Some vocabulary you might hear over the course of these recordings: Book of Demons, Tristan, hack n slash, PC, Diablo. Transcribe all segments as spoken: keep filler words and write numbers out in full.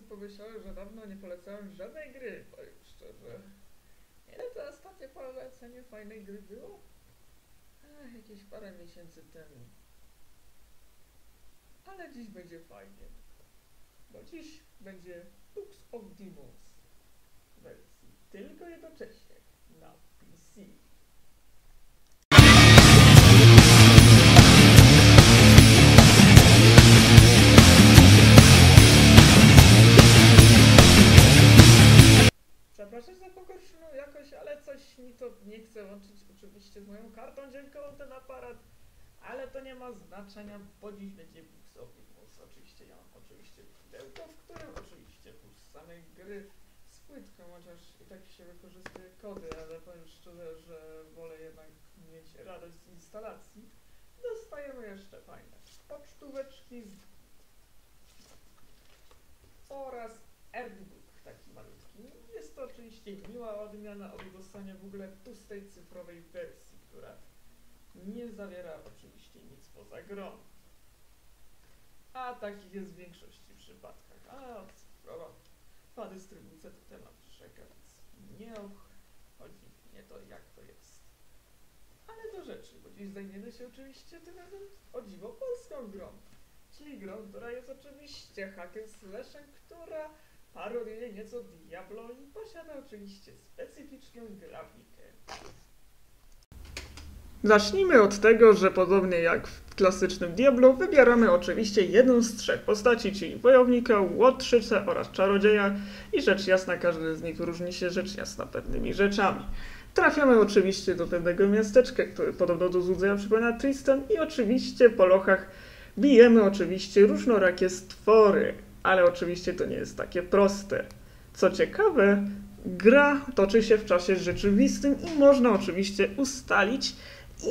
sobie pomyślałem, że dawno nie polecałem żadnej gry, powiem szczerze. Ile to ostatnie polecenie fajnej gry było? Ech, jakieś parę miesięcy temu. Ale dziś będzie fajnie. Bo dziś będzie Book of Demons w wersji tylko jednocześnie na P C. Przepraszam za pogorszoną jakość, ale coś mi to nie chce łączyć oczywiście z moją kartą dźwiękową ten aparat. Ale to nie ma znaczenia, bo dziś będzie Book of Demons. Oczywiście ja mam oczywiście pudełko, w którym oczywiście oprócz samej gry z płytką, chociaż i tak się wykorzystuje kody, ale powiem szczerze, że wolę jednak mieć radość z instalacji. Dostajemy jeszcze fajne pocztóweczki oraz artbook taki malutki. Jest to oczywiście miła odmiana od dostania w ogóle pustej cyfrowej wersji, która nie zawiera oczywiście nic poza grą. A takich jest w większości przypadkach. A cyfrowa ma dystrybucja to temat rzeka, więc nie obchodzi mnie to, jak to jest. Ale do rzeczy, bo dziś zajmiemy się oczywiście tym razem o dziwo polską grą. Czyli grą, która jest oczywiście hakiem slashem, która parodiuje nieco Diablo i posiada oczywiście specyficzną grafikę. Zacznijmy od tego, że podobnie jak w klasycznym Diablo wybieramy oczywiście jedną z trzech postaci, czyli wojownika, łotrzycę oraz czarodzieja i rzecz jasna każdy z nich różni się rzecz jasna pewnymi rzeczami. Trafiamy oczywiście do pewnego miasteczka, które podobno do złudzenia przypomina Tristan i oczywiście po lochach bijemy oczywiście różnorakie stwory, ale oczywiście to nie jest takie proste. Co ciekawe, gra toczy się w czasie rzeczywistym i można oczywiście ustalić,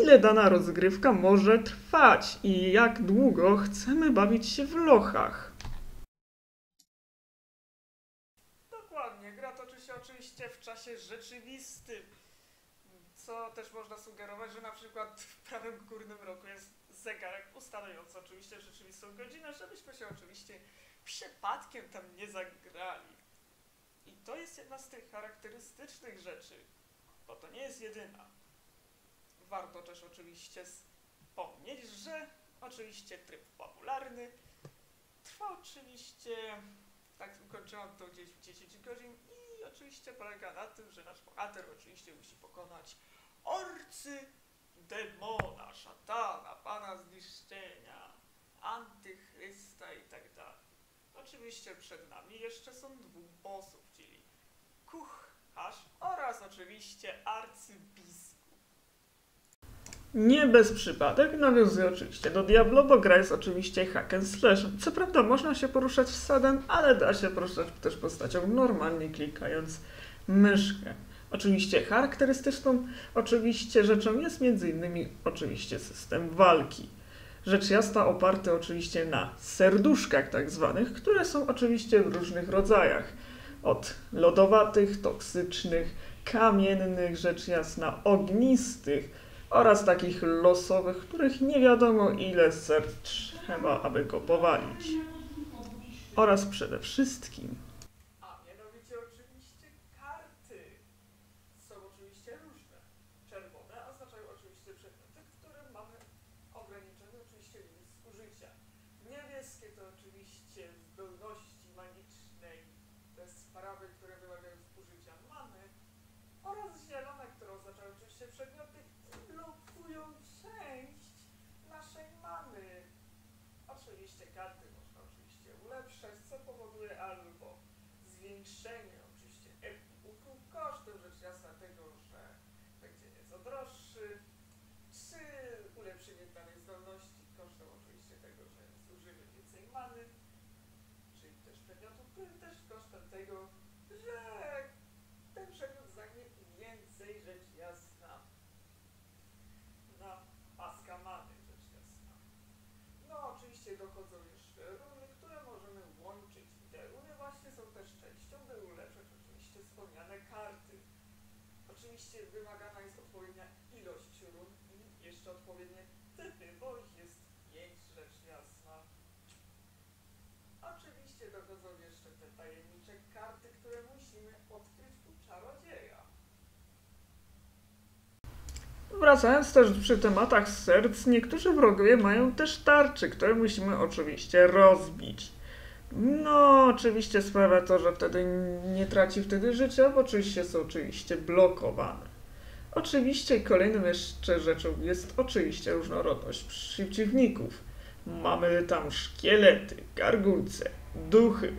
ile dana rozgrywka może trwać i jak długo chcemy bawić się w lochach. Dokładnie, gra toczy się oczywiście w czasie rzeczywistym, co też można sugerować, że na przykład w prawym górnym rogu jest zegarek ustalający oczywiście rzeczywistą godzinę, żebyśmy się oczywiście przypadkiem tam nie zagrali. I to jest jedna z tych charakterystycznych rzeczy, bo to nie jest jedyna. Warto też oczywiście wspomnieć, że oczywiście tryb fabularny trwa oczywiście, tak ukończyłam to gdzieś w dziesięć godzin i oczywiście polega na tym, że nasz bohater oczywiście musi pokonać arcydemona, szatana, pana zniszczenia, antychrysta i tak dalej. Oczywiście przed nami jeszcze są dwóch bossów, czyli kucharz oraz oczywiście arcybiskup. Nie bez przypadek nawiązuje oczywiście do Diablo, bo gra jest oczywiście hack and slash. Co prawda można się poruszać wsadem, ale da się poruszać też postacią normalnie klikając myszkę. Oczywiście charakterystyczną oczywiście rzeczą jest między innymi oczywiście system walki. Rzecz jasna oparte oczywiście na serduszkach tak zwanych, które są oczywiście w różnych rodzajach. Od lodowatych, toksycznych, kamiennych, rzecz jasna ognistych oraz takich losowych, których nie wiadomo ile serc trzeba, aby go powalić. Oraz przede wszystkim... A mianowicie oczywiście karty są oczywiście różne. Czerwone oznaczają oczywiście przedmioty, które mamy ograniczony oczywiście limit użycia. Niebieskie to oczywiście zdolności magicznej, te sprawy, które wymagają użycia mamy. Oraz zielone, które oznaczają oczywiście przedmioty, blokują część naszej mamy. Oczywiście karty można oczywiście ulepszać, co powoduje albo zwiększenie oczywiście ekwipunku kosztem rzecz jasna tego, że będzie nieco droższy, czy ulepszenie danej zdolności kosztem oczywiście tego, że zużyjemy więcej mamy, czyli też przedmiotów, którym też kosztem tego, że ten przedmiot zajmie więcej rzecz jasna. Paska mamy, rzecz jasna. No oczywiście dochodzą jeszcze runy, które możemy łączyć. I te runy właśnie są też częścią, by ulepszać oczywiście wspomniane karty. Oczywiście wymagana jest odpowiednia ilość run i jeszcze odpowiednie typy, bo ich jest pięć, rzecz jasna. Oczywiście dochodzą jeszcze te tajemnicze karty, które musimy odkryć u czarodzieja. Wracając też przy tematach serc, niektórzy wrogowie mają też tarczy, które musimy oczywiście rozbić. No, oczywiście sprawia to, że wtedy nie traci wtedy życia, bo oczywiście są oczywiście blokowane. Oczywiście kolejną jeszcze rzeczą jest oczywiście różnorodność przeciwników. Mamy tam szkielety, gargulce, duchy,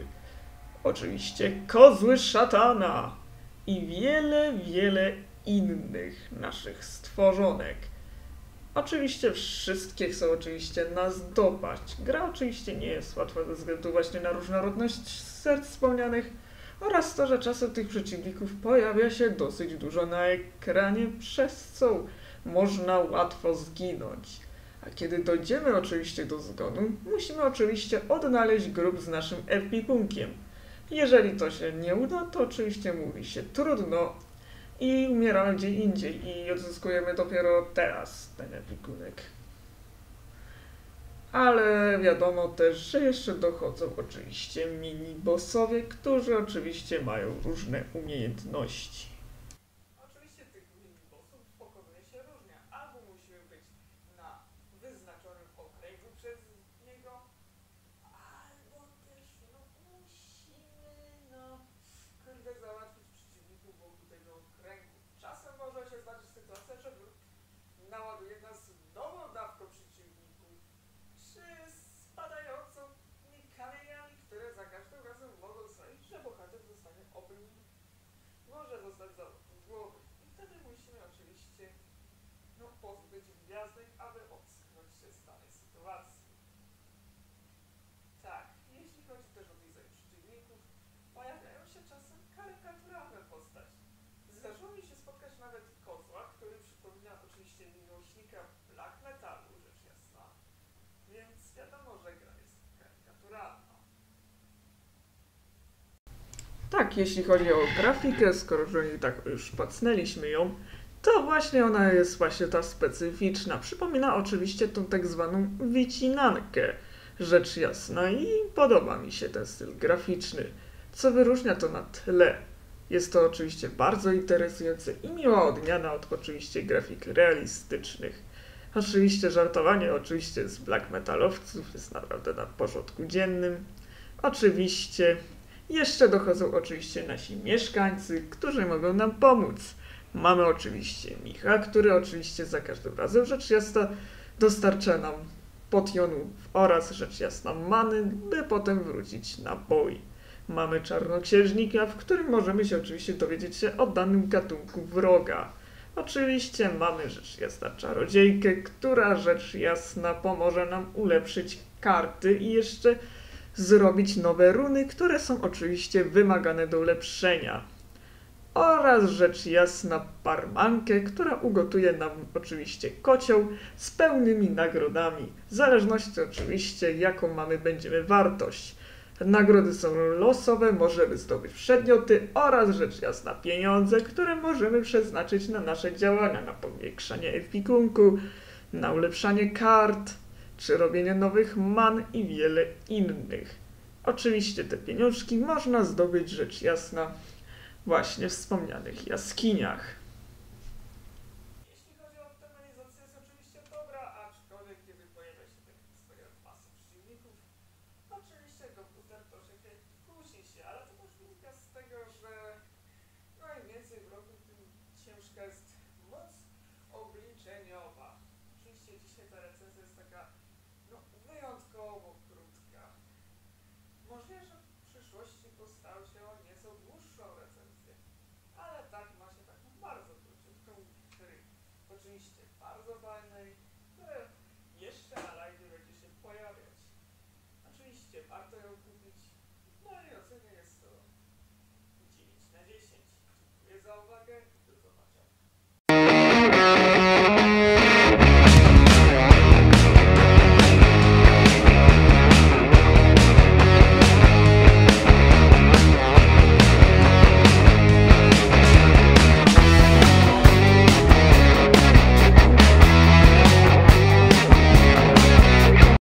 oczywiście kozły szatana i wiele, wiele innych naszych stworzonek. Oczywiście wszystkie chcą oczywiście nas dopaść. Gra oczywiście nie jest łatwa ze względu właśnie na różnorodność serc wspomnianych oraz to, że czasem tych przeciwników pojawia się dosyć dużo na ekranie, przez co można łatwo zginąć. A kiedy dojdziemy oczywiście do zgonu, musimy oczywiście odnaleźć grób z naszym ekwipunkiem. Jeżeli to się nie uda, to oczywiście mówi się trudno i umieramy gdzie indziej i odzyskujemy dopiero teraz ten ekwipunek. Ale wiadomo też, że jeszcze dochodzą oczywiście mini-bossowie, którzy oczywiście mają różne umiejętności. Oczywiście tych mini-bossów pokonuje się różnie, albo musimy być na wyznaczonym okręgu przez niego, albo też no, musimy no, kurde załatwić przeciwników wokół tego okręgu. Czasem może się zdarzyć sytuacja, że naładuje nas nową dawką przeciwników, czy spadającymi kamieniami, które za każdym razem mogą sprawić, że bohater zostanie obniżony. Może zostać za głowy. I wtedy musimy oczywiście no, pozbyć gwiazdek, aby odsunąć się z danej sytuacji. Tak, jeśli chodzi też o design przeciwników, pojawiają się czasem karykaturalne postaci. Zdarzyło mi się spotkać nawet kozła, który przypomina oczywiście miłośnika black metalu, rzecz jasna. Więc wiadomo, że gra jest karykaturalna. Tak, jeśli chodzi o grafikę, skoro że i tak już pacnęliśmy ją, to właśnie ona jest właśnie ta specyficzna. Przypomina oczywiście tą tak zwaną wycinankę, rzecz jasna, i podoba mi się ten styl graficzny. Co wyróżnia to na tle. Jest to oczywiście bardzo interesujące i miła odmiana od oczywiście grafik realistycznych. Oczywiście żartowanie oczywiście z black metalowców jest naprawdę na porządku dziennym. Oczywiście jeszcze dochodzą oczywiście nasi mieszkańcy, którzy mogą nam pomóc. Mamy oczywiście Micha, który oczywiście za każdym razem rzecz jasna dostarcza nam potionów oraz rzecz jasna many, by potem wrócić na bój. Mamy czarnoksiężnika, w którym możemy się oczywiście dowiedzieć się o danym gatunku wroga. Oczywiście mamy rzecz jasna czarodziejkę, która rzecz jasna pomoże nam ulepszyć karty i jeszcze zrobić nowe runy, które są oczywiście wymagane do ulepszenia. Oraz rzecz jasna barmankę, która ugotuje nam oczywiście kocioł z pełnymi nagrodami, w zależności oczywiście jaką mamy będziemy wartość. Nagrody są losowe, możemy zdobyć przedmioty oraz rzecz jasna pieniądze, które możemy przeznaczyć na nasze działania, na powiększanie ekwipunku, na ulepszanie kart, czy robienie nowych man i wiele innych. Oczywiście te pieniążki można zdobyć rzecz jasna właśnie w wspomnianych jaskiniach. Jeśli chodzi o optymalizację, jest oczywiście dobra, aczkolwiek kiedy pojawia się taki swojej masy przeciwników, oczywiście komputer troszeczkę kusi się, ale to też wynika z tego, że najwięcej wrogów, tym ciężka jest moc obliczeniowa. Oczywiście dzisiaj ta recenzja jest taka no, wyjątkowo krótka. Możliwe, że w przyszłości postawi się o nieco dłuższą recenzję, ale tak ma się taką bardzo króciutką gry. Oczywiście bardzo fajnej, które jeszcze na live będzie się pojawiać. Oczywiście warto ją kupić. Mojej ocenie jest to dziewięć na dziesięć. Dziękuję za uwagę.